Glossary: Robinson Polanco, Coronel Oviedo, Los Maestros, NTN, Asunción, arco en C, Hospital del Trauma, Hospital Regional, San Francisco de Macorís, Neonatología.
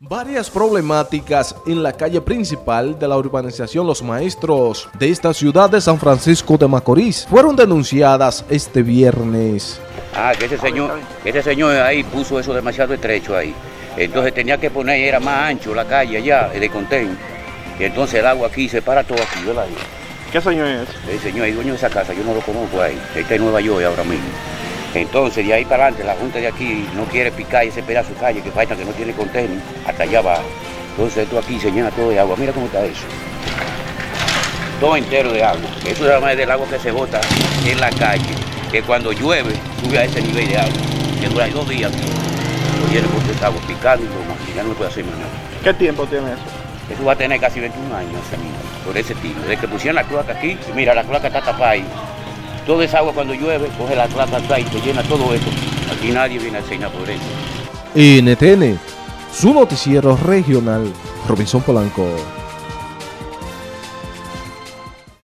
Varias problemáticas en la calle principal de la urbanización Los Maestros de esta ciudad de San Francisco de Macorís fueron denunciadas este viernes. Que ese señor ahí puso eso demasiado estrecho ahí. Entonces tenía que poner, era más ancho la calle allá, de contén. Y entonces el agua aquí se para todo aquí, ¿verdad? ¿Qué señor es? El señor es dueño de esa casa, yo no lo conozco ahí. Está en Nueva York ahora mismo. Entonces, de ahí para adelante, la Junta de aquí no quiere picar ese pedazo de calle que falta, que no tiene contenido, hasta allá va. Entonces, esto aquí se llena todo de agua. Mira cómo está eso. Todo entero de agua. Eso nada más es del agua que se bota en la calle, que cuando llueve, sube a ese nivel de agua. Que dura 2 días. Lo llena con esta agua picando y todo más. Ya no puede hacer más nada. ¿Qué tiempo tiene eso? Eso va a tener casi 21 años, por ese tipo. Desde que pusieron la cloaca aquí, mira, la cloaca está tapada ahí. Toda esa agua cuando llueve, coge la plata y te llena todo esto. Aquí nadie viene a hacer nada por eso. NTN, su noticiero regional, Robinson Polanco.